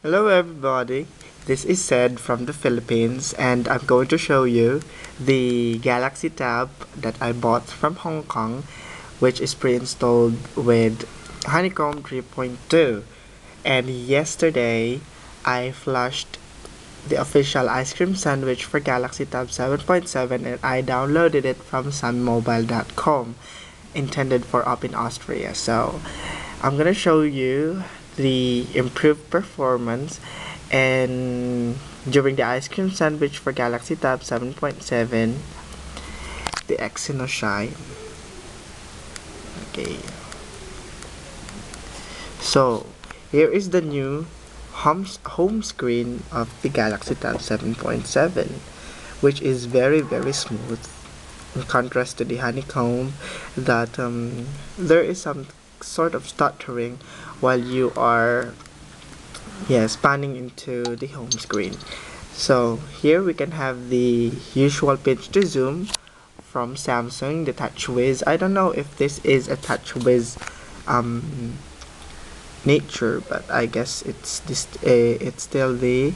Hello everybody, this is Sed from the Philippines and I'm going to show you the Galaxy Tab that I bought from Hong Kong, which is pre-installed with Honeycomb 3.2. And yesterday I flushed the official Ice Cream Sandwich for Galaxy Tab 7.7 and I downloaded it from sunmobile.com, intended for up in Austria. So I'm gonna show you the improved performance and during the Ice Cream Sandwich for Galaxy Tab 7.7, the Exynos shine. Okay, so here is the new home screen of the Galaxy Tab 7.7, which is very, very smooth in contrast to the Honeycomb that there is some sort of stuttering while you are panning into the home screen. So here we can have the usual pinch to zoom from Samsung, the TouchWiz. I don't know if this is a TouchWiz nature, but I guess it's still the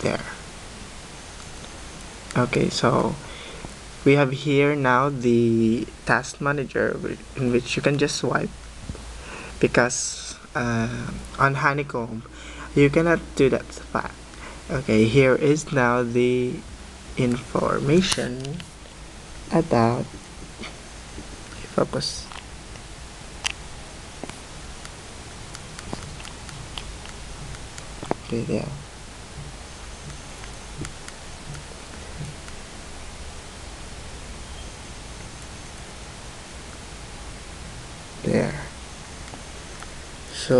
there. Okay, so we have here now the task manager in which you can just swipe, because on Honeycomb you cannot do that fact. Okay, here is now the information about focus. Okay, there. So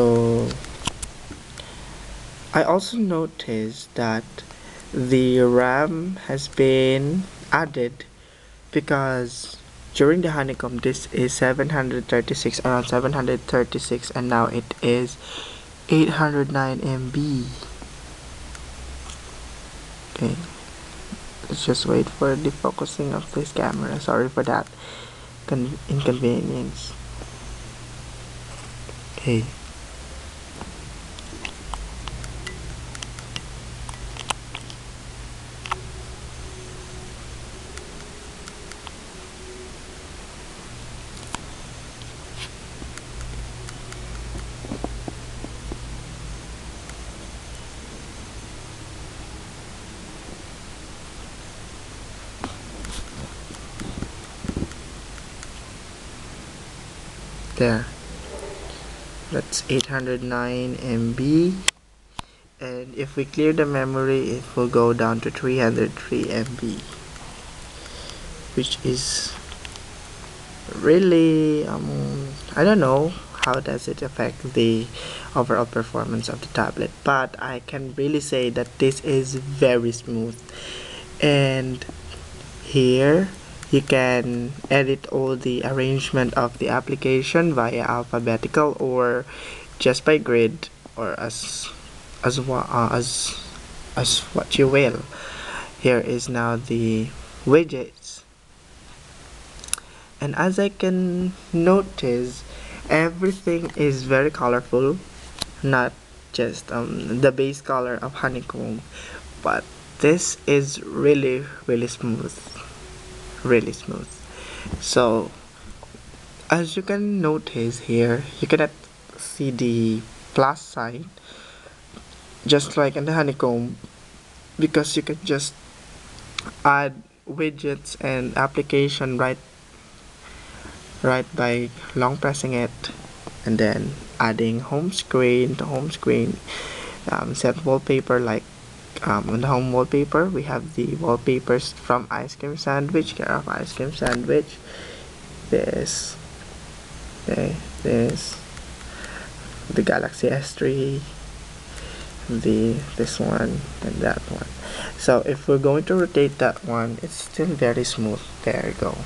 I also noticed that the RAM has been added, because during the Honeycomb this is 736, around 736, and now it is 809 MB. Okay, let's just wait for the focusing of this camera. Sorry for that inconvenience. Okay. There. That's 809 MB, and if we clear the memory it will go down to 303 MB, which is really I don't know how does it affect the overall performance of the tablet, but I can really say that this is very smooth. And here you can edit all the arrangement of the application via alphabetical or just by grade, or as what you will. Here is now the widgets, and as I can notice, everything is very colorful, not just the base color of Honeycomb, but this is really, really smooth. Really smooth. So as you can notice here, you cannot see the plus sign just like in the Honeycomb, because you can just add widgets and application right by long pressing it, and then adding home screen to home screen, set wallpaper like on the home wallpaper. We have the wallpapers from Ice Cream Sandwich, care of Ice Cream Sandwich, this, okay, this, the Galaxy S3, this one, and that one. So if we're going to rotate that one, it's still very smooth. There you go.